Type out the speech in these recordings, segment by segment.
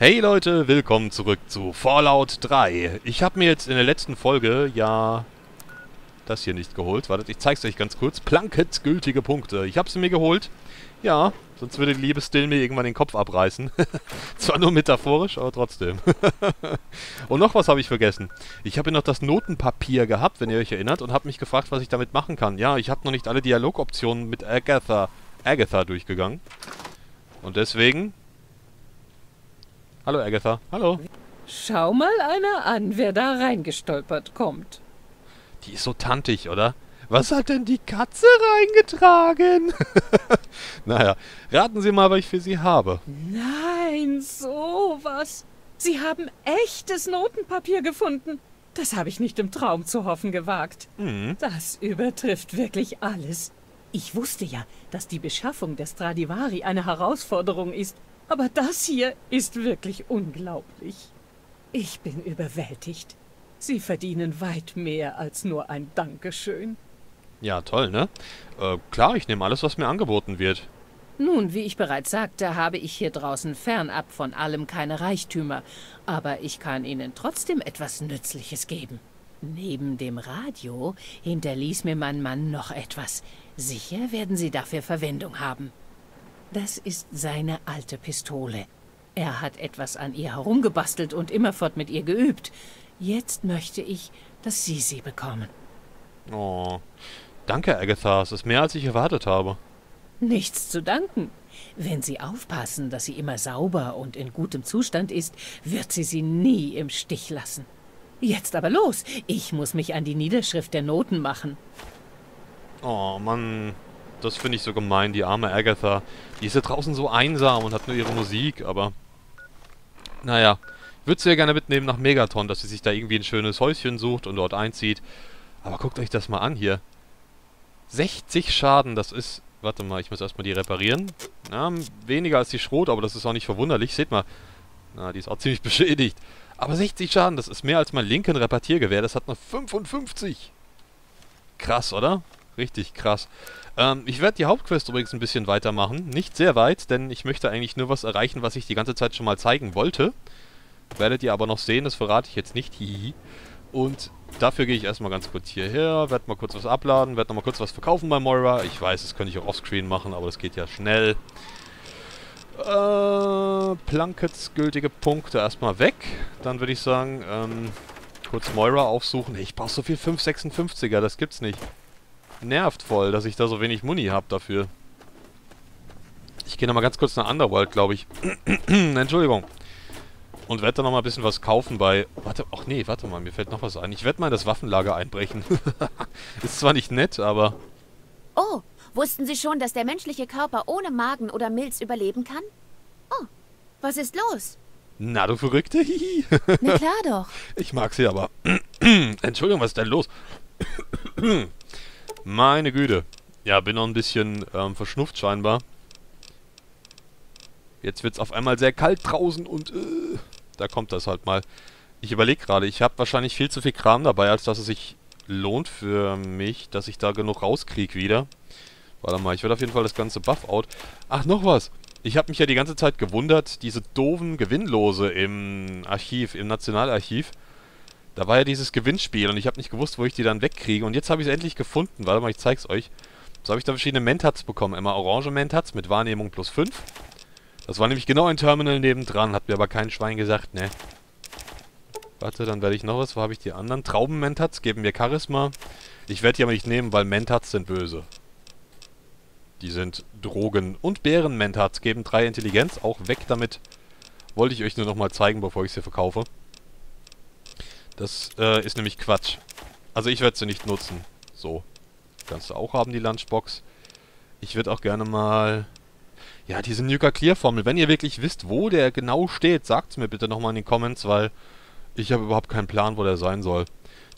Hey Leute, willkommen zurück zu Fallout 3. Ich habe mir jetzt in der letzten Folge ja das hier nicht geholt. Wartet, ich zeig's euch ganz kurz. Plankets gültige Punkte. Ich habe sie mir geholt. Ja, sonst würde die liebe Still mir irgendwann den Kopf abreißen. Zwar nur metaphorisch, aber trotzdem. Und noch was habe ich vergessen. Ich habe noch das Notenpapier gehabt, wenn ihr euch erinnert, und habe mich gefragt, was ich damit machen kann. Ja, ich habe noch nicht alle Dialogoptionen mit Agatha durchgegangen. Und deswegen... Hallo, Agatha. Hallo. Schau mal einer an, wer da reingestolpert kommt. Die ist so tantig, oder? Was hat denn die Katze reingetragen? Naja, raten Sie mal, was ich für Sie habe. Nein, sowas. Sie haben echtes Notenpapier gefunden. Das habe ich nicht im Traum zu hoffen gewagt. Mhm. Das übertrifft wirklich alles. Ich wusste ja, dass die Beschaffung der Stradivari eine Herausforderung ist. Aber das hier ist wirklich unglaublich. Ich bin überwältigt. Sie verdienen weit mehr als nur ein Dankeschön. Ja, toll, ne? Klar, ich nehme alles, was mir angeboten wird. Nun, wie ich bereits sagte, habe ich hier draußen fernab von allem keine Reichtümer. Aber ich kann Ihnen trotzdem etwas Nützliches geben. Neben dem Radio hinterließ mir mein Mann noch etwas. Sicher werden Sie dafür Verwendung haben. Das ist seine alte Pistole. Er hat etwas an ihr herumgebastelt und immerfort mit ihr geübt. Jetzt möchte ich, dass Sie sie bekommen. Oh, danke, Agatha. Es ist mehr, als ich erwartet habe. Nichts zu danken. Wenn Sie aufpassen, dass sie immer sauber und in gutem Zustand ist, wird sie nie im Stich lassen. Jetzt aber los. Ich muss mich an die Niederschrift der Noten machen. Oh, Mann. Das finde ich so gemein, die arme Agatha. Die ist ja draußen so einsam und hat nur ihre Musik, aber... Naja, ich würde sie ja gerne mitnehmen nach Megaton, dass sie sich da irgendwie ein schönes Häuschen sucht und dort einzieht. Aber guckt euch das mal an hier. 60 Schaden, das ist... Warte mal, ich muss erstmal die reparieren. Na, weniger als die Schrot, aber das ist auch nicht verwunderlich. Seht mal, na, die ist auch ziemlich beschädigt. Aber 60 Schaden, das ist mehr als mein linken Repartiergewehr. Das hat noch 55. Krass, oder? Richtig krass. Ich werde die Hauptquest übrigens ein bisschen weitermachen. Nicht sehr weit, denn ich möchte eigentlich nur was erreichen, was ich die ganze Zeit schon mal zeigen wollte. Werdet ihr aber noch sehen, das verrate ich jetzt nicht. Hihi. Und dafür gehe ich erstmal ganz kurz hierher, werde mal kurz was abladen, werde nochmal kurz was verkaufen bei Moira. Ich weiß, das könnte ich auch offscreen machen, aber das geht ja schnell. Plankets gültige Punkte erstmal weg. Dann würde ich sagen, kurz Moira aufsuchen. Ich brauche so viel 5,56er, das gibt's nicht. Nervt voll, dass ich da so wenig Muni habe dafür. Ich gehe nochmal ganz kurz nach Underworld, glaube ich. Entschuldigung. Und werde da nochmal ein bisschen was kaufen bei... Warte, ach nee, warte mal, mir fällt noch was ein. Ich werde mal in das Waffenlager einbrechen. Ist zwar nicht nett, aber... Oh, wussten Sie schon, dass der menschliche Körper ohne Magen oder Milz überleben kann? Oh, was ist los? Na, du Verrückte, hihi. Na klar doch. Ich mag sie aber. Entschuldigung, was ist denn los? Meine Güte. Ja, bin noch ein bisschen verschnupft scheinbar. Jetzt wird's auf einmal sehr kalt draußen und da kommt das halt mal. Ich überlege gerade, ich habe wahrscheinlich viel zu viel Kram dabei, als dass es sich lohnt für mich, dass ich da genug rauskriege wieder. Warte mal, ich werde auf jeden Fall das ganze Buff-Out... Ach, noch was. Ich habe mich ja die ganze Zeit gewundert, diese doofen Gewinnlose im Archiv, im Nationalarchiv. Da war ja dieses Gewinnspiel und ich habe nicht gewusst, wo ich die dann wegkriege. Und jetzt habe ich es endlich gefunden. Warte mal, ich zeig's euch. So habe ich da verschiedene Mentats bekommen. Immer orange Mentats mit Wahrnehmung plus 5. Das war nämlich genau ein Terminal nebendran. Hat mir aber kein Schwein gesagt, ne. Warte, dann werde ich noch was. Wo habe ich die anderen? Trauben-Mentats geben mir Charisma. Ich werde die aber nicht nehmen, weil Mentats sind böse. Die sind Drogen. Und Bären-Mentats geben 3 Intelligenz. Auch weg damit. Wollte ich euch nur nochmal zeigen, bevor ich sie verkaufe. Das ist nämlich Quatsch. Also ich werde sie nicht nutzen. So. Kannst du auch haben, die Lunchbox. Ich würde auch gerne mal... Ja, diese Nuka-Clear-Formel. Wenn ihr wirklich wisst, wo der genau steht, sagt es mir bitte nochmal in den Comments, weil ich habe überhaupt keinen Plan, wo der sein soll.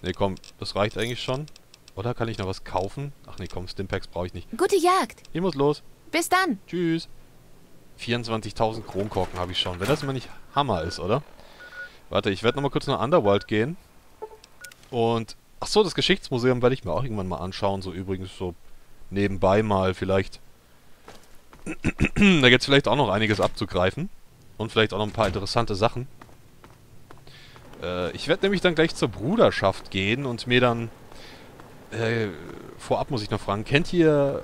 Ne, komm, das reicht eigentlich schon. Oder kann ich noch was kaufen? Ach ne, komm, Stimpacks brauche ich nicht. Gute Jagd! Ich muss los. Bis dann! Tschüss! 24.000 Kronkorken habe ich schon. Wenn das immer nicht Hammer ist, oder? Warte, ich werde nochmal kurz nach Underworld gehen. Und... Achso, das Geschichtsmuseum werde ich mir auch irgendwann mal anschauen. So übrigens so nebenbei mal vielleicht. Da gibt es vielleicht auch noch einiges abzugreifen. Und vielleicht auch noch ein paar interessante Sachen. Ich werde nämlich dann gleich zur Bruderschaft gehen und mir dann... vorab muss ich noch fragen, kennt ihr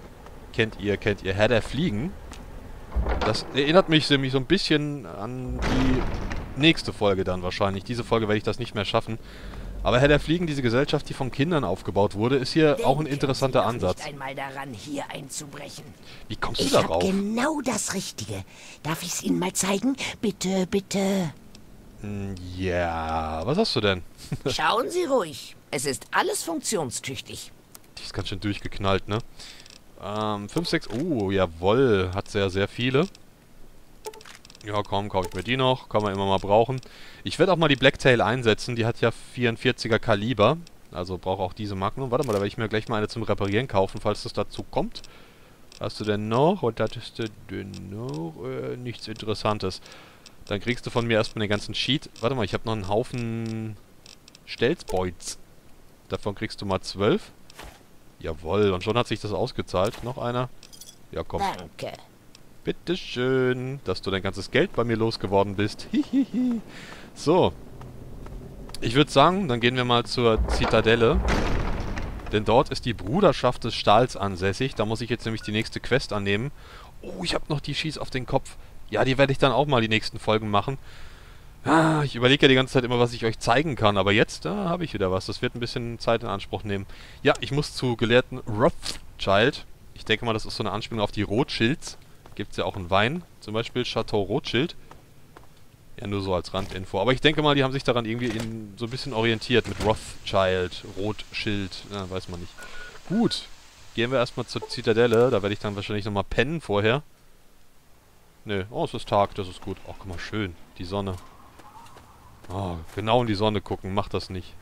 Herr der Fliegen? Das erinnert mich nämlich so ein bisschen an die nächste Folge dann wahrscheinlich. Diese Folge werde ich das nicht mehr schaffen. Aber Herr der Fliegen, diese Gesellschaft, die von Kindern aufgebaut wurde, ist hier auch ein interessanter Ansatz. Nicht einmal daran, hier einzubrechen. Wie kommst du darauf? Ich habe genau das Richtige. Darf ich es Ihnen mal zeigen? Bitte, bitte. Ja, was hast du denn? Schauen Sie ruhig. Es ist alles funktionstüchtig. Die ist ganz schön durchgeknallt, ne? 5, 6... Oh, jawohl. Hat sehr, sehr viele. Ja, komm, kaufe ich mir die noch. Kann man immer mal brauchen. Ich werde auch mal die Blacktail einsetzen. Die hat ja 44er Kaliber. Also brauche auch diese Magnum. Warte mal, da werde ich mir gleich mal eine zum Reparieren kaufen, falls das dazu kommt. Hast du denn noch? Und hattest du denn noch? Nichts Interessantes. Dann kriegst du von mir erstmal den ganzen Sheet. Warte mal, ich habe noch einen Haufen Stelzbeuts. Davon kriegst du mal 12. Jawohl, und schon hat sich das ausgezahlt. Noch einer. Ja, komm. Danke. Bitteschön, dass du dein ganzes Geld bei mir losgeworden bist. Hihihi. So. Ich würde sagen, dann gehen wir mal zur Zitadelle. Denn dort ist die Bruderschaft des Stahls ansässig. Da muss ich jetzt nämlich die nächste Quest annehmen. Oh, ich habe noch die Schieß auf den Kopf. Ja, die werde ich dann auch mal die nächsten Folgen machen. Ah, ich überlege ja die ganze Zeit immer, was ich euch zeigen kann, aber jetzt, da habe ich wieder was. Das wird ein bisschen Zeit in Anspruch nehmen. Ja, ich muss zu Gelehrten Rothschild. Ich denke mal, das ist so eine Anspielung auf die Rothschilds. Gibt es ja auch einen Wein, zum Beispiel Chateau Rothschild. Ja, nur so als Randinfo. Aber ich denke mal, die haben sich daran irgendwie so ein bisschen orientiert mit Rothschild, Rothschild, ja, weiß man nicht. Gut, gehen wir erstmal zur Zitadelle. Da werde ich dann wahrscheinlich nochmal pennen vorher. Nö, oh, es ist Tag, das ist gut. Oh, guck mal, schön, die Sonne. Oh, genau in die Sonne gucken, macht das nicht.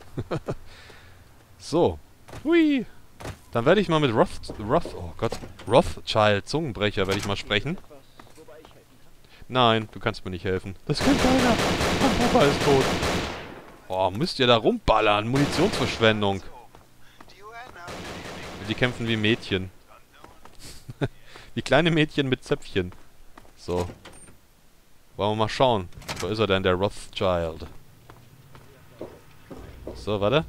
So. Hui. Dann werde ich mal mit Rothschild, Zungenbrecher, werde ich mal sprechen. Nein, du kannst mir nicht helfen. Das kann keiner. Mein Papa ist tot. Oh, müsst ihr da rumballern. Munitionsverschwendung. Die kämpfen wie Mädchen. Wie kleine Mädchen mit Zöpfchen. So. Wollen wir mal schauen. Wo ist er denn, der Rothschild? So, warte.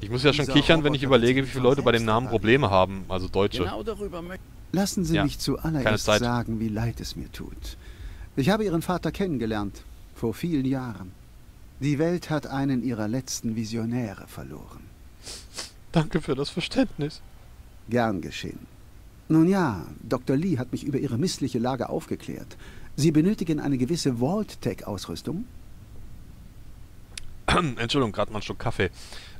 Ich muss ja schon kichern, wenn ich überlege, wie viele Leute bei dem Namen Probleme haben. Also Deutsche. Lassen Sie mich zuallererst sagen, wie leid es mir tut. Ich habe Ihren Vater kennengelernt. Vor vielen Jahren. Die Welt hat einen ihrer letzten Visionäre verloren. Danke für das Verständnis. Gern geschehen. Nun ja, Dr. Lee hat mich über Ihre missliche Lage aufgeklärt. Sie benötigen eine gewisse Vault-Tec-Ausrüstung? Entschuldigung, gerade mal einen Schluck Kaffee.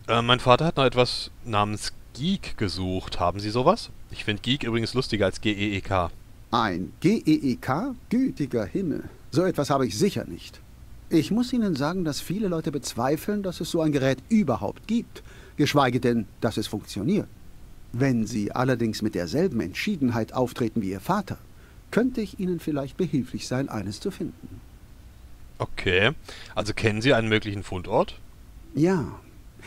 Mein Vater hat noch etwas namens G.E.E.K. gesucht. Haben Sie sowas? Ich finde G.E.E.K. übrigens lustiger als G.E.E.K. Ein G.E.E.K.? Gütiger Himmel. So etwas habe ich sicher nicht. Ich muss Ihnen sagen, dass viele Leute bezweifeln, dass es so ein Gerät überhaupt gibt. Geschweige denn, dass es funktioniert. Wenn Sie allerdings mit derselben Entschiedenheit auftreten wie Ihr Vater, könnte ich Ihnen vielleicht behilflich sein, eines zu finden. Okay. Also kennen Sie einen möglichen Fundort? Ja.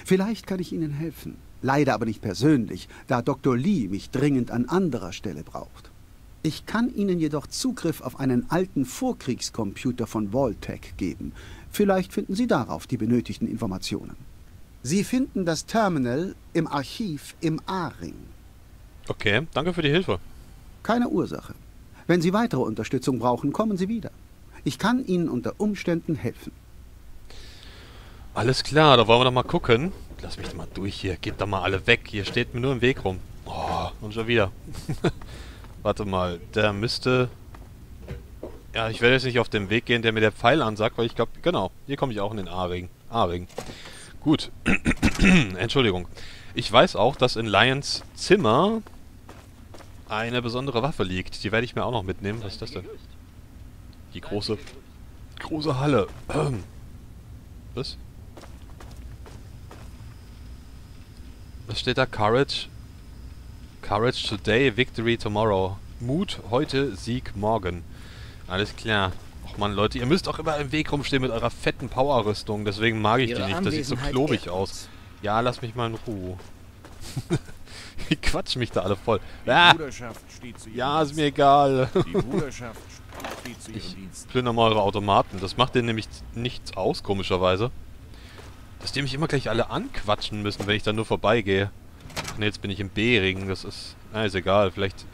Vielleicht kann ich Ihnen helfen. Leider aber nicht persönlich, da Dr. Lee mich dringend an anderer Stelle braucht. Ich kann Ihnen jedoch Zugriff auf einen alten Vorkriegscomputer von Vault-Tec geben. Vielleicht finden Sie darauf die benötigten Informationen. Sie finden das Terminal im Archiv im A-Ring. Okay, danke für die Hilfe. Keine Ursache. Wenn Sie weitere Unterstützung brauchen, kommen Sie wieder. Ich kann Ihnen unter Umständen helfen. Alles klar, da wollen wir doch mal gucken. Lass mich doch mal durch hier. Geht doch mal alle weg. Hier steht mir nur im Weg rum. Oh, und schon wieder. Warte mal, der müsste... Ja, ich werde jetzt nicht auf den Weg gehen, der mir der Pfeil ansagt, weil ich glaube... Genau, hier komme ich auch in den A-Ring. Gut. Entschuldigung. Ich weiß auch, dass in Lyons Zimmer eine besondere Waffe liegt. Die werde ich mir auch noch mitnehmen. Was ist das denn? Die große Halle. Was? Was steht da? Courage. Courage today, victory tomorrow. Mut heute, Sieg morgen. Alles klar. Och man, Leute, ihr müsst auch immer im Weg rumstehen mit eurer fetten Power-Rüstung. Deswegen mag ich die nicht. Das sieht so klobig aus. Ja, lass mich mal in Ruhe. Ich quatsch mich da alle voll. Ja, ist mir egal. Die Bruderschaft Ich plündere mal eure Automaten. Das macht denen nämlich nichts aus, komischerweise. Dass die mich immer gleich alle anquatschen müssen, wenn ich da nur vorbeigehe. Ach ne, jetzt bin ich im B-Ring. Das ist... Na, ist egal. Vielleicht...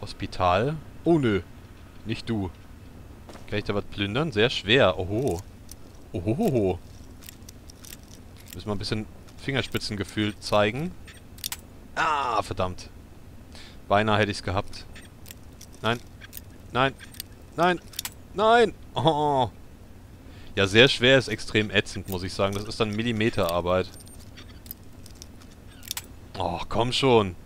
Hospital? Oh, nö. Nicht du. Kann ich da was plündern? Sehr schwer. Oho. Ohohoho. Müssen wir ein bisschen Fingerspitzengefühl zeigen. Ah, verdammt. Beinahe hätte ich es gehabt. Nein. Nein. Nein. Nein. Oh. Ja, sehr schwer ist extrem ätzend, muss ich sagen. Das ist dann Millimeterarbeit. Oh, komm schon.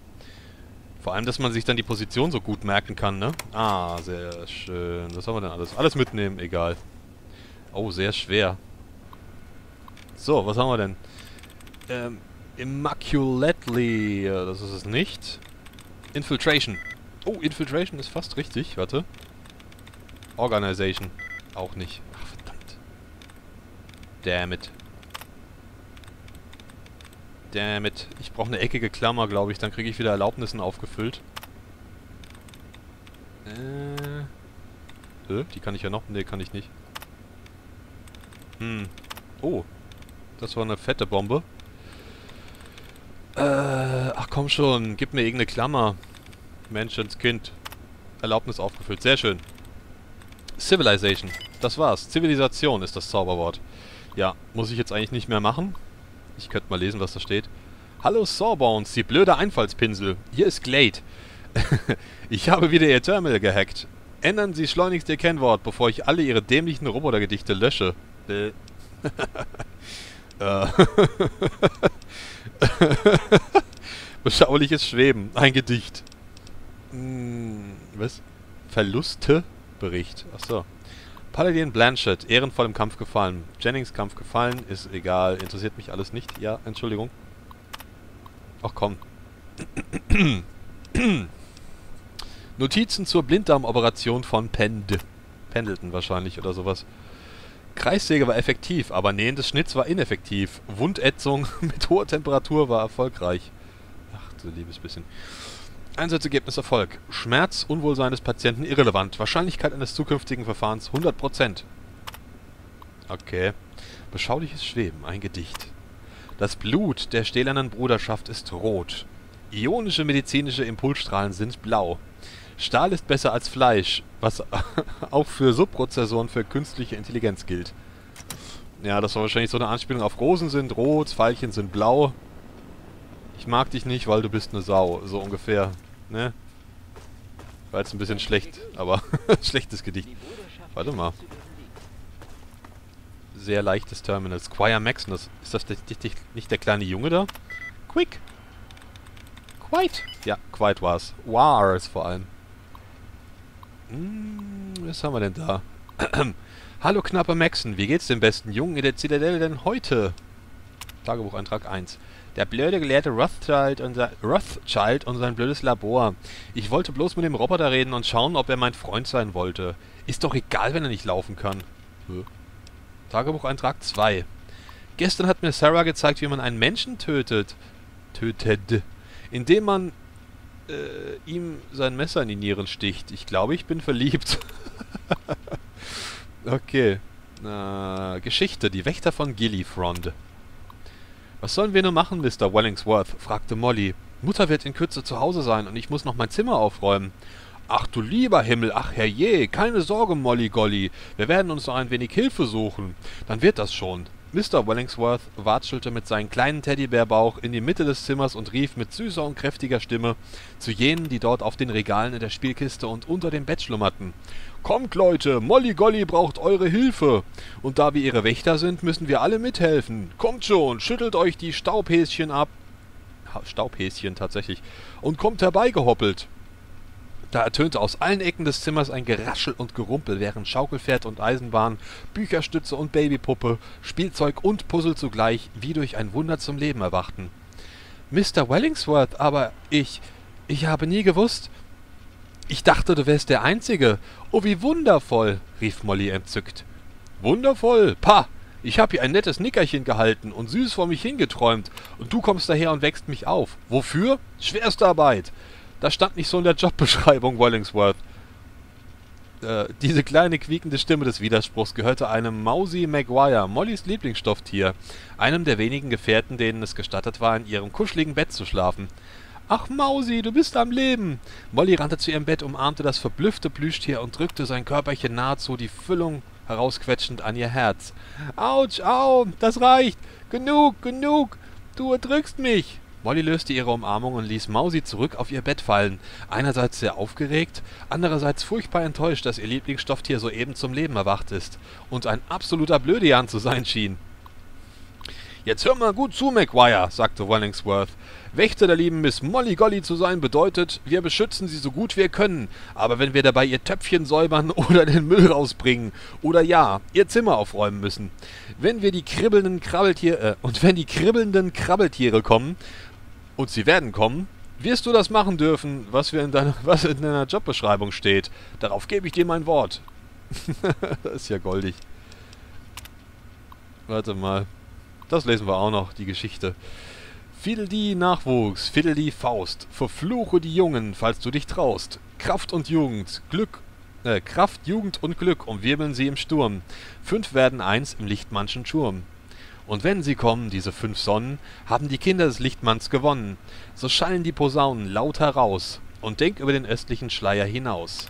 Vor allem, dass man sich dann die Position so gut merken kann, ne? Ah, sehr schön. Was haben wir denn alles? Alles mitnehmen, egal. Oh, sehr schwer. So, was haben wir denn? Immaculately. Das ist es nicht. Infiltration. Oh, Infiltration ist fast richtig. Warte. Organization. Auch nicht. Ach, verdammt. Damn it. Damn it. Ich brauche eine eckige Klammer, glaube ich. Dann kriege ich wieder Erlaubnissen aufgefüllt. Die kann ich ja noch... Ne, kann ich nicht. Hm. Oh. Das war eine fette Bombe. Ach komm schon, gib mir irgendeine Klammer. Menschenskind. Erlaubnis aufgefüllt. Sehr schön. Civilization. Das war's. Zivilisation ist das Zauberwort. Ja, muss ich jetzt eigentlich nicht mehr machen. Ich könnte mal lesen, was da steht. Hallo Sawbones, die blöde Einfallspinsel. Hier ist Glade. Ich habe wieder ihr Terminal gehackt. Ändern Sie schleunigst Ihr Kennwort, bevor ich alle Ihre dämlichen Robotergedichte lösche. Beschauliches Schweben. Ein Gedicht. Was? Verlustebericht. Achso. Paladin Blanchett. Ehrenvoll im Kampf gefallen. Jennings Kampf gefallen. Ist egal. Interessiert mich alles nicht. Ja, Entschuldigung. Ach komm. Notizen zur Blinddarmoperation von Pendleton wahrscheinlich oder sowas. Kreissäge war effektiv, aber Nähen des Schnitts war ineffektiv. Wundätzung mit hoher Temperatur war erfolgreich. Ach, du liebes bisschen. Einsatzergebnis Erfolg. Schmerz, Unwohlsein des Patienten irrelevant. Wahrscheinlichkeit eines zukünftigen Verfahrens 100%. Okay. Beschauliches Schweben, ein Gedicht. Das Blut der stählernen Bruderschaft ist rot. Ionische medizinische Impulsstrahlen sind blau. Stahl ist besser als Fleisch, was auch für Subprozessoren für künstliche Intelligenz gilt. Ja, das war wahrscheinlich so eine Anspielung auf Rosen sind rot, Veilchen sind blau. Ich mag dich nicht, weil du bist eine Sau. So ungefähr, ne? War jetzt ein bisschen schlecht, aber schlechtes Gedicht. Warte mal. Sehr leichtes Terminal. Squire Maxson, ist das nicht der kleine Junge da? Quick! Quite! Ja, quite war's. War's vor allem. Was haben wir denn da? Hallo knapper Maxson, wie geht's dem besten Jungen in der Zitadelle denn heute? Tagebucheintrag 1. Der blöde gelehrte Rothschild und sein blödes Labor. Ich wollte bloß mit dem Roboter reden und schauen, ob er mein Freund sein wollte. Ist doch egal, wenn er nicht laufen kann. Tagebucheintrag 2. Gestern hat mir Sarah gezeigt, wie man einen Menschen tötet. Indem man ihm sein Messer in die Nieren sticht. Ich glaube, ich bin verliebt. Okay. Geschichte. Die Wächter von Gillifrond. Was sollen wir nur machen, Mr. Wellingsworth? Fragte Molly. Mutter wird in Kürze zu Hause sein und ich muss noch mein Zimmer aufräumen. Ach du lieber Himmel, ach herrje, keine Sorge, Molly Golly. Wir werden uns noch ein wenig Hilfe suchen. Dann wird das schon. Mr. Wellingsworth watschelte mit seinem kleinen Teddybärbauch in die Mitte des Zimmers und rief mit süßer und kräftiger Stimme zu jenen, die dort auf den Regalen in der Spielkiste und unter dem Bett schlummerten. »Kommt, Leute! Molly Golly braucht eure Hilfe! Und da wir ihre Wächter sind, müssen wir alle mithelfen! Kommt schon! Schüttelt euch die Staubhäschen ab!« Staubhäschen, tatsächlich. »Und kommt herbeigehoppelt!« Da ertönte aus allen Ecken des Zimmers ein Geraschel und Gerumpel, während Schaukelpferd und Eisenbahn, Bücherstütze und Babypuppe, Spielzeug und Puzzle zugleich wie durch ein Wunder zum Leben erwachten. »Mr. Wellingsworth, aber ich habe nie gewusst... Ich dachte, du wärst der Einzige. Oh, wie wundervoll,« rief Molly entzückt. »Wundervoll? Pah! Ich habe hier ein nettes Nickerchen gehalten und süß vor mich hingeträumt und du kommst daher und wächst mich auf. Wofür? Schwerste Arbeit!« Das stand nicht so in der Jobbeschreibung, Wellingsworth. Diese kleine quiekende Stimme des Widerspruchs gehörte einem Mousie Maguire, Mollys Lieblingsstofftier, einem der wenigen Gefährten, denen es gestattet war, in ihrem kuscheligen Bett zu schlafen. »Ach Mousie, du bist am Leben!« Molly rannte zu ihrem Bett, umarmte das verblüffte Plüschtier und drückte sein Körperchen nahezu die Füllung herausquetschend an ihr Herz. »Autsch, au, das reicht! Genug, genug! Du erdrückst mich!« Molly löste ihre Umarmung und ließ Mausi zurück auf ihr Bett fallen, einerseits sehr aufgeregt, andererseits furchtbar enttäuscht, dass ihr Lieblingsstofftier soeben zum Leben erwacht ist und ein absoluter Blödian zu sein schien. »Jetzt hör mal gut zu, Maguire«, sagte Wellingsworth. »Wächter der lieben Miss Molly Golly zu sein bedeutet, wir beschützen sie so gut wir können, aber wenn wir dabei ihr Töpfchen säubern oder den Müll rausbringen oder ja, ihr Zimmer aufräumen müssen, wenn die kribbelnden Krabbeltiere kommen, und sie werden kommen, wirst du das machen dürfen, was in deiner Jobbeschreibung steht. Darauf gebe ich dir mein Wort.« Das ist ja goldig. Warte mal. Das lesen wir auch noch, die Geschichte. Fiddel die Nachwuchs, fiddel die Faust. Verfluche die Jungen, falls du dich traust. Kraft, Jugend und Glück umwirbeln sie im Sturm. 5 werden 1 im Lichtmannschen Turm. Und wenn sie kommen, diese 5 Sonnen, haben die Kinder des Lichtmanns gewonnen. So schallen die Posaunen laut heraus und denk über den östlichen Schleier hinaus.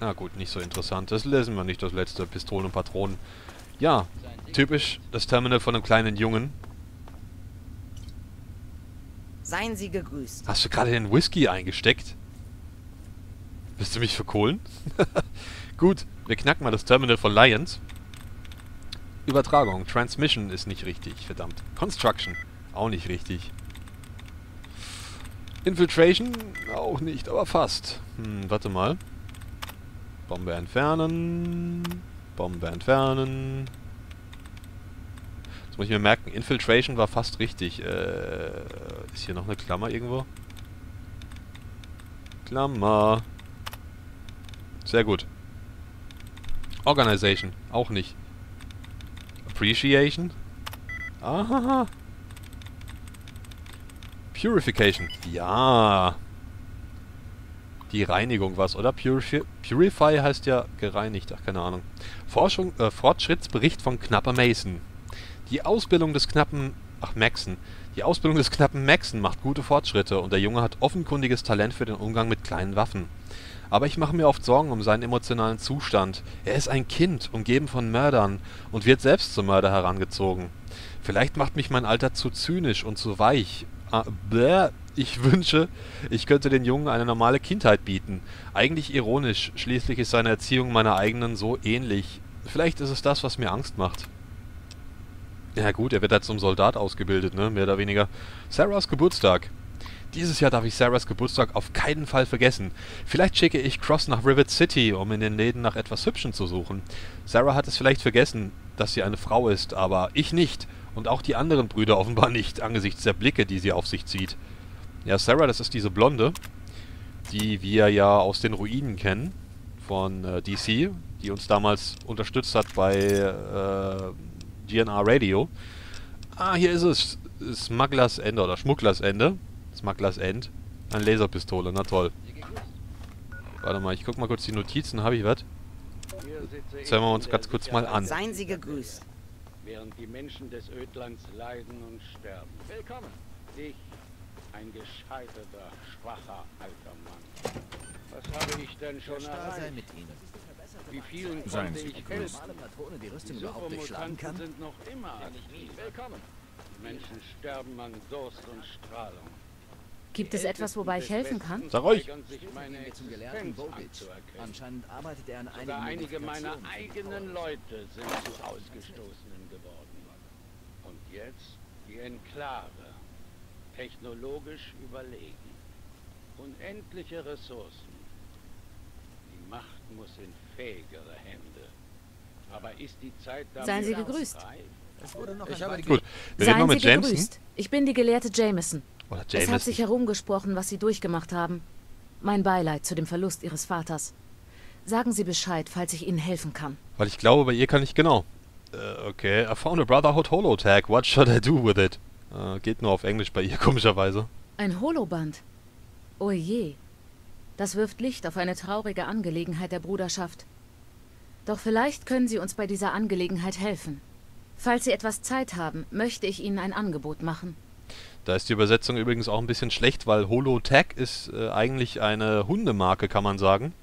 Na gut, nicht so interessant. Das lesen wir nicht, das letzte. Pistolen und Patronen. Ja, typisch das Terminal von einem kleinen Jungen. Seien Sie gegrüßt. Hast du gerade den Whisky eingesteckt? Willst du mich verkohlen? Gut, wir knacken mal das Terminal von Lyons. Übertragung. Transmission ist nicht richtig, verdammt. Construction, auch nicht richtig. Infiltration, auch nicht, aber fast. Warte mal. Bombe entfernen. Bombe entfernen. Jetzt muss ich mir merken, Infiltration war fast richtig. Ist hier noch eine Klammer irgendwo? Klammer. Sehr gut. Organization, auch nicht. Appreciation. Aha. Purification. Ja. Die Reinigung war's, oder? Purify heißt ja gereinigt. Ach, keine Ahnung. Fortschrittsbericht von Knapper Mason. Die Ausbildung des Knappen Maxson macht gute Fortschritte und der Junge hat offenkundiges Talent für den Umgang mit kleinen Waffen. Aber ich mache mir oft Sorgen um seinen emotionalen Zustand. Er ist ein Kind, umgeben von Mördern und wird selbst zum Mörder herangezogen. Vielleicht macht mich mein Alter zu zynisch und zu weich. Ich wünsche, ich könnte den Jungen eine normale Kindheit bieten. Eigentlich ironisch, schließlich ist seine Erziehung meiner eigenen so ähnlich. Vielleicht ist es das, was mir Angst macht. Ja gut, er wird halt zum Soldat ausgebildet, ne? Mehr oder weniger. Sarahs Geburtstag. Dieses Jahr darf ich Sarahs Geburtstag auf keinen Fall vergessen. Vielleicht schicke ich Cross nach Rivet City, um in den Läden nach etwas Hübschem zu suchen. Sarah hat es vielleicht vergessen, dass sie eine Frau ist, aber ich nicht. Und auch die anderen Brüder offenbar nicht, angesichts der Blicke, die sie auf sich zieht. Ja, Sarah, das ist diese Blonde, die wir ja aus den Ruinen kennen, von DC, die uns damals unterstützt hat bei GNA Radio. Ah, hier ist es. Smugglers End oder Schmugglers Ende. Smugglers End. Eine Laserpistole, na toll. Warte mal, ich guck mal kurz die Notizen, habe ich was? Jetzt hören wir uns ganz kurz mal an. Seien Sie gegrüßt. Während die Menschen des Ödlands leiden und sterben. Willkommen. Ich, ein gescheiterter, schwacher, alter Mann. Was habe ich denn schon erreicht? Mit Ihnen. Wie vielen konnte ich helfen? Die Rüstung überhaupt nicht schlagen kann? Sind noch immer aktiv. Willkommen. Die Menschen sterben an Durst und Strahlung. Gibt es etwas, wobei ich helfen kann? Sag euch! Anscheinend arbeitet er an einige meiner eigenen Leute sind zu Ausgestoßenen geworden. Und jetzt die Enklave. Technologisch überlegen. Unendliche Ressourcen. Die Macht muss in fähigere Hände. Aber ist die Zeit da? Seien Sie gegrüßt. Gut, wir reden mit Jameson. Ich bin die Gelehrte Jameson. Es hat sich herumgesprochen, was Sie durchgemacht haben. Mein Beileid zu dem Verlust Ihres Vaters. Sagen Sie Bescheid, falls ich Ihnen helfen kann. Weil ich glaube, bei ihr kann ich genau. Okay. I found a Brotherhood Holotag. What should I do with it? Geht nur auf Englisch bei ihr, komischerweise. Ein Holoband? Oje. Das wirft Licht auf eine traurige Angelegenheit der Bruderschaft. Doch vielleicht können Sie uns bei dieser Angelegenheit helfen. Falls Sie etwas Zeit haben, möchte ich Ihnen ein Angebot machen. Da ist die Übersetzung übrigens auch ein bisschen schlecht, weil Holo-Tec ist eigentlich eine Hundemarke, kann man sagen.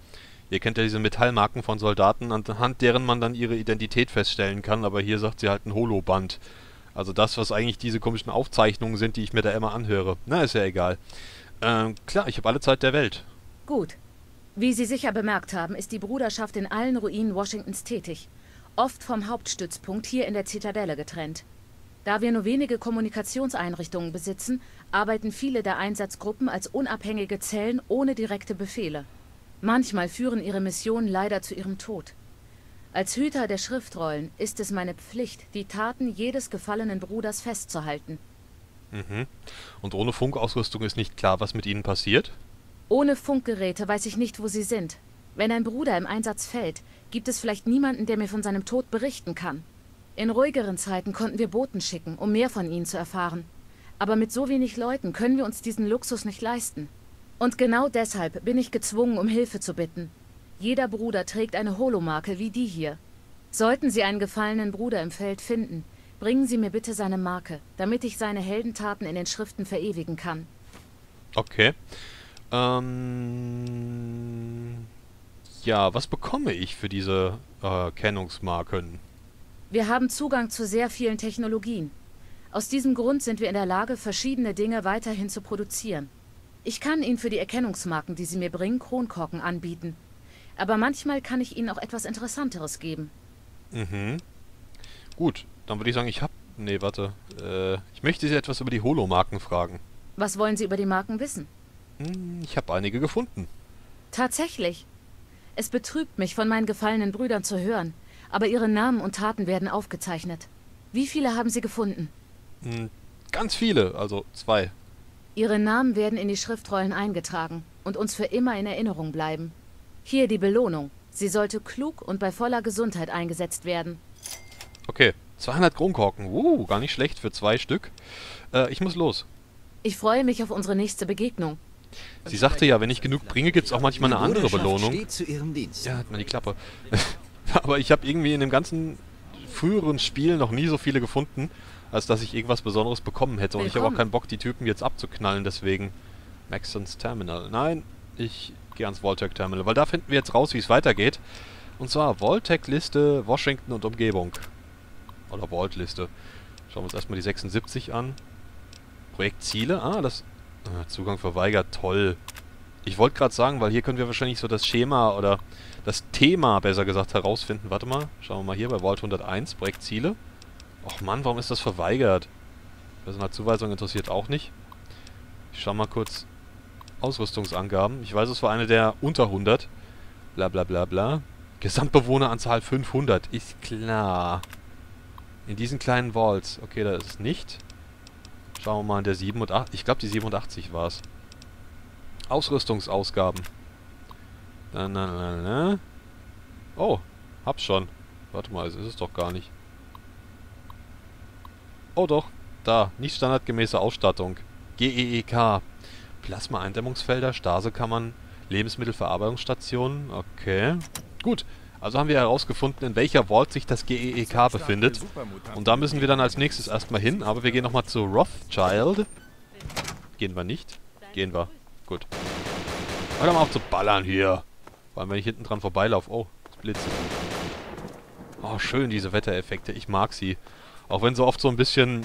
Ihr kennt ja diese Metallmarken von Soldaten, anhand deren man dann ihre Identität feststellen kann, aber hier sagt sie halt ein Holoband. Also das, was eigentlich diese komischen Aufzeichnungen sind, die ich mir da immer anhöre. Na, ist ja egal. Klar, ich habe alle Zeit der Welt. Gut. Wie Sie sicher bemerkt haben, ist die Bruderschaft in allen Ruinen Washingtons tätig. Oft vom Hauptstützpunkt hier in der Zitadelle getrennt. Da wir nur wenige Kommunikationseinrichtungen besitzen, arbeiten viele der Einsatzgruppen als unabhängige Zellen ohne direkte Befehle. Manchmal führen ihre Missionen leider zu ihrem Tod. Als Hüter der Schriftrollen ist es meine Pflicht, die Taten jedes gefallenen Bruders festzuhalten. Mhm. Und ohne Funkausrüstung ist nicht klar, was mit ihnen passiert? Ohne Funkgeräte weiß ich nicht, wo sie sind. Wenn ein Bruder im Einsatz fällt, gibt es vielleicht niemanden, der mir von seinem Tod berichten kann. In ruhigeren Zeiten konnten wir Boten schicken, um mehr von ihnen zu erfahren. Aber mit so wenig Leuten können wir uns diesen Luxus nicht leisten. Und genau deshalb bin ich gezwungen, um Hilfe zu bitten. Jeder Bruder trägt eine Holomarke wie die hier. Sollten Sie einen gefallenen Bruder im Feld finden, bringen Sie mir bitte seine Marke, damit ich seine Heldentaten in den Schriften verewigen kann. Okay. Ja, was bekomme ich für diese Kennungsmarken? Wir haben Zugang zu sehr vielen Technologien. Aus diesem Grund sind wir in der Lage, verschiedene Dinge weiterhin zu produzieren. Ich kann Ihnen für die Erkennungsmarken, die Sie mir bringen, Kronkorken anbieten. Aber manchmal kann ich Ihnen auch etwas Interessanteres geben. Mhm. Gut, dann würde ich sagen, ich möchte Sie etwas über die Holo-Marken fragen. Was wollen Sie über die Marken wissen? Ich habe einige gefunden. Tatsächlich. Es betrübt mich, von meinen gefallenen Brüdern zu hören, aber ihre Namen und Taten werden aufgezeichnet. Wie viele haben Sie gefunden? Ganz viele, also 2. Ihre Namen werden in die Schriftrollen eingetragen und uns für immer in Erinnerung bleiben. Hier die Belohnung. Sie sollte klug und bei voller Gesundheit eingesetzt werden. Okay, 200 Kronkorken. Gar nicht schlecht für 2 Stück. Ich muss los. Ich freue mich auf unsere nächste Begegnung. Sie sagte ja, wenn ich genug bringe, gibt es auch manchmal eine andere Belohnung. Ja, hat man die Klappe. Aber ich habe irgendwie in dem ganzen früheren Spiel noch nie so viele gefunden, als dass ich irgendwas Besonderes bekommen hätte. Und ich habe auch keinen Bock, die Typen jetzt abzuknallen, deswegen... Maxsons Terminal. Nein, ich gehe ans Vault-Tec Terminal, weil da finden wir jetzt raus, wie es weitergeht. Und zwar Vault-Tec Liste Washington und Umgebung. Oder Vault-Liste. Schauen wir uns erstmal die 76 an. Projektziele? Ah, das... Zugang verweigert, toll. Ich wollte gerade sagen, weil hier können wir wahrscheinlich so das Schema oder das Thema, besser gesagt, herausfinden. Warte mal, schauen wir mal hier bei Vault 101, Projektziele. Och Mann, warum ist das verweigert? Personalzuweisung interessiert auch nicht. Ich schau mal kurz Ausrüstungsangaben. Ich weiß, es war eine der unter 100. Bla bla bla bla. Gesamtbewohneranzahl 500, ist klar. In diesen kleinen Vaults. Okay, da ist es nicht. Schauen wir mal an der 87. Ich glaube, die 87 war es. Ausrüstungsausgaben. Oh, hab's schon. Warte mal, es ist es doch gar nicht. Oh doch, da. Nicht standardgemäße Ausstattung. G.E.E.K. Plasma-Eindämmungsfelder, Stasekammern, Lebensmittelverarbeitungsstationen. Okay. Gut. Also haben wir herausgefunden, in welcher Vault sich das G.E.E.K. befindet. Und da müssen wir dann als nächstes erstmal hin. Aber wir gehen nochmal zu Rothschild. Gehen wir nicht? Gehen wir. Gut. Hört mal auf zu ballern hier. Vor allem, wenn ich hinten dran vorbeilaufe. Oh, es blitzt. Oh, schön, diese Wettereffekte. Ich mag sie. Auch wenn sie oft so ein bisschen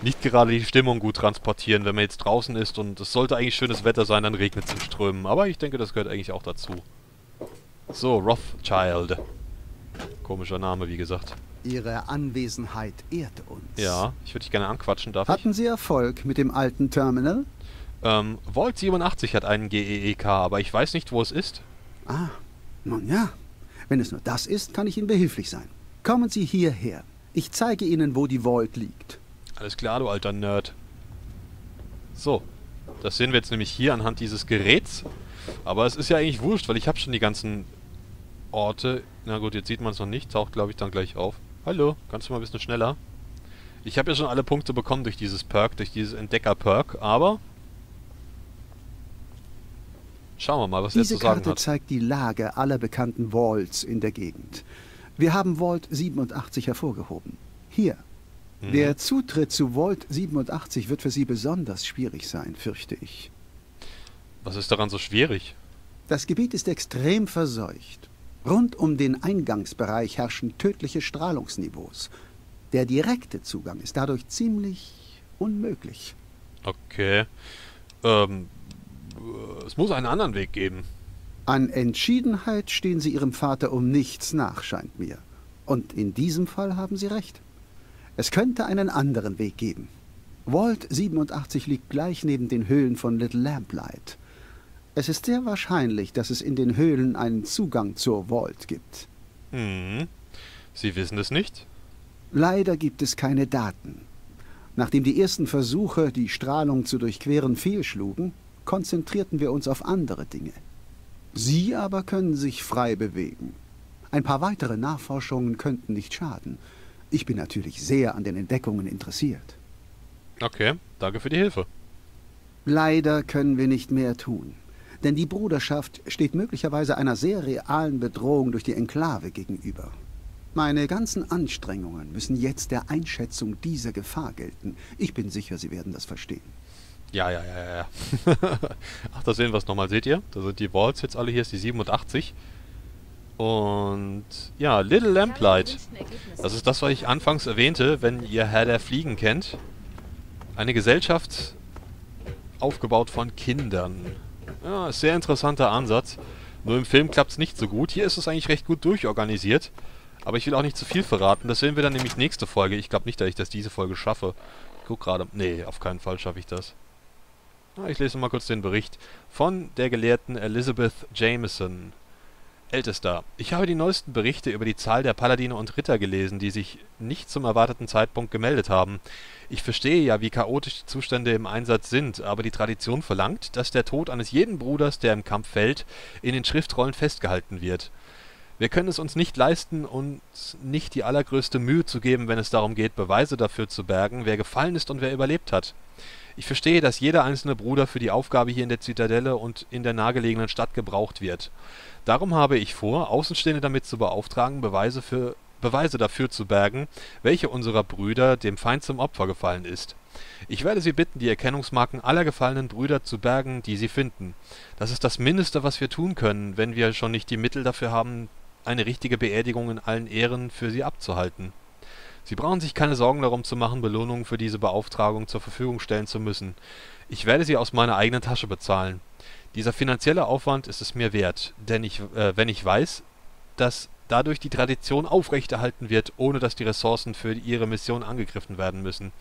nicht gerade die Stimmung gut transportieren. Wenn man jetzt draußen ist und es sollte eigentlich schönes Wetter sein, dann regnet es in Strömen. Aber ich denke, das gehört eigentlich auch dazu. So, Rothschild. Komischer Name, wie gesagt. Ihre Anwesenheit ehrt uns. Ja, ich würde dich gerne anquatschen, darf ich? Hatten Sie Erfolg mit dem alten Terminal? Vault 87 hat einen G.E.E.K., aber ich weiß nicht, wo es ist. Ah, nun ja. Wenn es nur das ist, kann ich Ihnen behilflich sein. Kommen Sie hierher. Ich zeige Ihnen, wo die Vault liegt. Alles klar, du alter Nerd. So, das sehen wir jetzt nämlich hier anhand dieses Geräts. Aber es ist ja eigentlich wurscht, weil ich habe schon die ganzen Orte... Na gut, jetzt sieht man es noch nicht. Taucht, glaube ich, dann gleich auf. Hallo, kannst du mal ein bisschen schneller? Ich habe ja schon alle Punkte bekommen durch dieses Perk, durch dieses Entdecker-Perk, aber... Schauen wir mal, was er zu sagen hat. Diese Karte zeigt die Lage aller bekannten Vaults in der Gegend. Wir haben Vault 87 hervorgehoben. Hier. Hm. Der Zutritt zu Vault 87 wird für Sie besonders schwierig sein, fürchte ich. Was ist daran so schwierig? Das Gebiet ist extrem verseucht. Rund um den Eingangsbereich herrschen tödliche Strahlungsniveaus. Der direkte Zugang ist dadurch ziemlich unmöglich. Okay. Es muss einen anderen Weg geben. An Entschiedenheit stehen Sie Ihrem Vater um nichts nach, scheint mir. Und in diesem Fall haben Sie recht. Es könnte einen anderen Weg geben. Vault 87 liegt gleich neben den Höhlen von Little Lamplight. Es ist sehr wahrscheinlich, dass es in den Höhlen einen Zugang zur Vault gibt. Hm. Sie wissen es nicht? Leider gibt es keine Daten. Nachdem die ersten Versuche, die Strahlung zu durchqueren, fehlschlugen, konzentrierten wir uns auf andere Dinge. Sie aber können sich frei bewegen. Ein paar weitere Nachforschungen könnten nicht schaden. Ich bin natürlich sehr an den Entdeckungen interessiert. Okay, danke für die Hilfe. Leider können wir nicht mehr tun, denn die Bruderschaft steht möglicherweise einer sehr realen Bedrohung durch die Enklave gegenüber. Meine ganzen Anstrengungen müssen jetzt der Einschätzung dieser Gefahr gelten. Ich bin sicher, Sie werden das verstehen. Ja. Ach, da sehen wir es nochmal. Seht ihr? Da sind die Vaults jetzt alle. Hier ist die 87. Und ja, Little Lamplight. Das ist das, was ich anfangs erwähnte, wenn ihr Herr der Fliegen kennt. Eine Gesellschaft aufgebaut von Kindern. Ja, sehr interessanter Ansatz. Nur im Film klappt es nicht so gut. Hier ist es eigentlich recht gut durchorganisiert. Aber ich will auch nicht zu viel verraten. Das sehen wir dann nämlich nächste Folge. Ich glaube nicht, dass ich das diese Folge schaffe. Ich guck gerade. Nee, auf keinen Fall schaffe ich das. Na, ich lese mal kurz den Bericht von der Gelehrten Elizabeth Jameson. Ältester. Ich habe die neuesten Berichte über die Zahl der Paladine und Ritter gelesen, die sich nicht zum erwarteten Zeitpunkt gemeldet haben. Ich verstehe ja, wie chaotisch die Zustände im Einsatz sind, aber die Tradition verlangt, dass der Tod eines jeden Bruders, der im Kampf fällt, in den Schriftrollen festgehalten wird. Wir können es uns nicht leisten, uns nicht die allergrößte Mühe zu geben, wenn es darum geht, Beweise dafür zu bergen, wer gefallen ist und wer überlebt hat. Ich verstehe, dass jeder einzelne Bruder für die Aufgabe hier in der Zitadelle und in der nahegelegenen Stadt gebraucht wird. Darum habe ich vor, Außenstehende damit zu beauftragen, Beweise dafür zu bergen, welche unserer Brüder dem Feind zum Opfer gefallen ist. Ich werde Sie bitten, die Erkennungsmarken aller gefallenen Brüder zu bergen, die Sie finden. Das ist das Mindeste, was wir tun können, wenn wir schon nicht die Mittel dafür haben, eine richtige Beerdigung in allen Ehren für Sie abzuhalten. Sie brauchen sich keine Sorgen darum zu machen, Belohnungen für diese Beauftragung zur Verfügung stellen zu müssen. Ich werde sie aus meiner eigenen Tasche bezahlen. Dieser finanzielle Aufwand ist es mir wert, denn wenn ich weiß, dass dadurch die Tradition aufrechterhalten wird, ohne dass die Ressourcen für ihre Mission angegriffen werden müssen.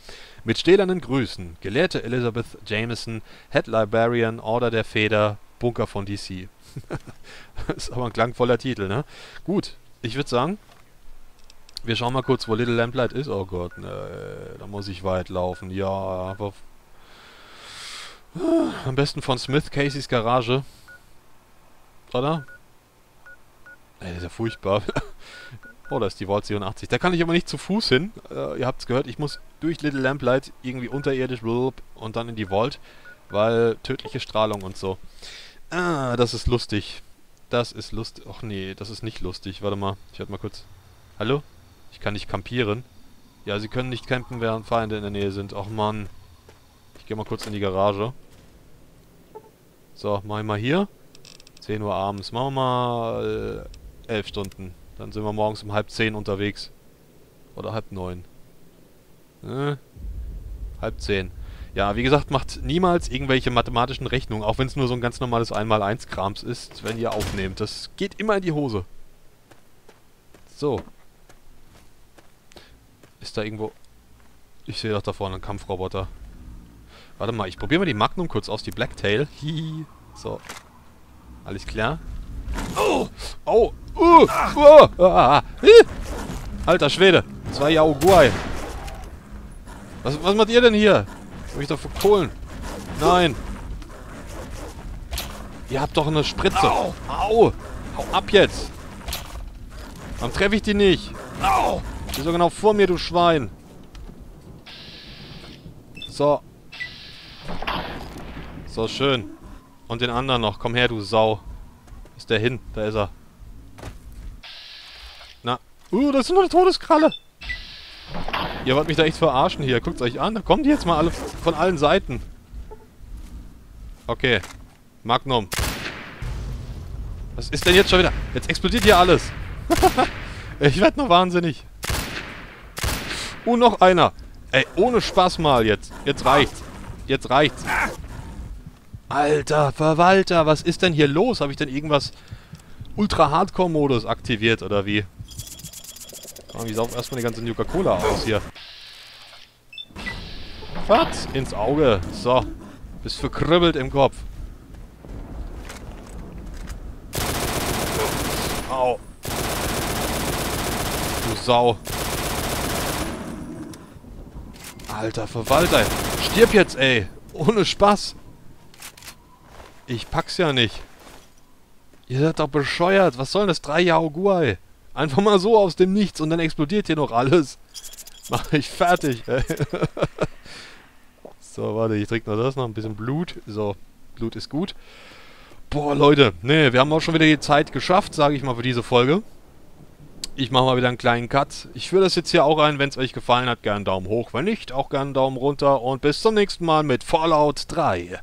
Mit stählernen Grüßen, Gelehrte Elizabeth Jameson, Head Librarian, Order der Feder, Bunker von DC. Ist aber ein klangvoller Titel, ne? Gut, ich würde sagen... Wir schauen mal kurz, wo Little Lamplight ist. Oh Gott, ne, da muss ich weit laufen. Ja, aber... Am besten von Smith-Caseys Garage. Oder? Ey, das ist ja furchtbar. Oh, da ist die Vault 87. Da kann ich aber nicht zu Fuß hin. Ihr habt's gehört, ich muss durch Little Lamplight irgendwie unterirdisch blub, und dann in die Vault, weil tödliche Strahlung und so. Ah, das ist lustig. Das ist lustig. Och nee, das ist nicht lustig. Warte mal, ich werde mal kurz... Hallo? Ich kann nicht campieren. Ja, sie können nicht campen, während Feinde in der Nähe sind. Och Mann. Ich gehe mal kurz in die Garage. So, mach ich mal hier. 10 Uhr abends. Machen wir mal 11 Stunden. Dann sind wir morgens um 9:30 unterwegs. Oder 8:30. Ne? 9:30. Ja, wie gesagt, macht niemals irgendwelche mathematischen Rechnungen. Auch wenn es nur so ein ganz normales 1x1-Krams ist, wenn ihr aufnehmt. Das geht immer in die Hose. So. Ist da irgendwo... Ich sehe doch da vorne einen Kampfroboter. Warte mal, ich probiere mal die Magnum kurz aus, die Blacktail. Hihi. So. Alles klar. Oh! Oh! Alter Schwede! 2 Yao Guai. Was macht ihr denn hier? Ich will mich doch verkohlen. Nein! Ihr habt doch eine Spritze. Au! Au! Hau ab jetzt! Warum treffe ich die nicht? Au! Die ist so genau vor mir, du Schwein. So. So, schön. Und den anderen noch. Komm her, du Sau. Wo ist der hin? Da ist er. Na. Das ist noch eine Todeskralle. Ihr wollt mich da echt verarschen hier. Guckt euch an. Da kommen die jetzt mal alle von allen Seiten. Okay. Magnum. Was ist denn jetzt schon wieder? Jetzt explodiert hier alles. Ich werde noch wahnsinnig. Noch einer. Ey, ohne Spaß mal jetzt. Jetzt reicht's. Jetzt reicht's. Alter Verwalter, was ist denn hier los? Habe ich denn irgendwas Ultra-Hardcore-Modus aktiviert oder wie? Oh, ich sauf erstmal die ganze Coca-Cola aus hier. Was? Ins Auge. So. Bist verkrüppelt im Kopf. Au. Du Sau. Alter Verwalter. Stirb jetzt, ey. Ohne Spaß. Ich pack's ja nicht. Ihr seid doch bescheuert. Was soll das? 3 Yao Guai. Einfach mal so aus dem Nichts und dann explodiert hier noch alles. Mach ich fertig, ey. So, warte, ich trinke noch das, noch ein bisschen Blut. So, Blut ist gut. Boah, Leute, nee, wir haben auch schon wieder die Zeit geschafft, sage ich mal, für diese Folge. Ich mache mal wieder einen kleinen Cut. Ich führe das jetzt hier auch ein. Wenn es euch gefallen hat, gerne einen Daumen hoch. Wenn nicht, auch gerne einen Daumen runter. Und bis zum nächsten Mal mit Fallout 3.